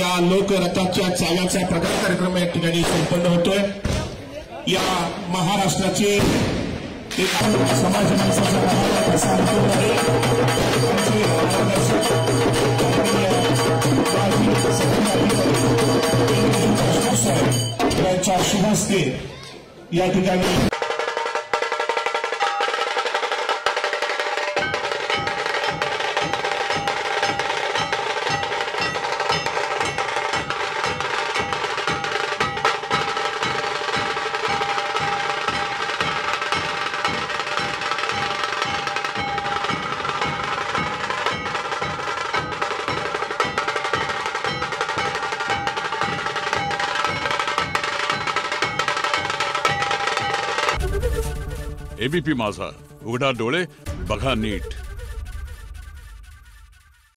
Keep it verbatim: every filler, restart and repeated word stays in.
या लोकरथाच्या चाव्याचा प्रचार कार्यक्रम या ठिकाणी संपन्न होतोय। या महाराष्ट्राचे एक समाज माणसाचा संपूर्ण आहे त्यांच्या शुभ हस्ते या ठिकाणी एबीपी माझा, उघडा डोळे बघा नीट।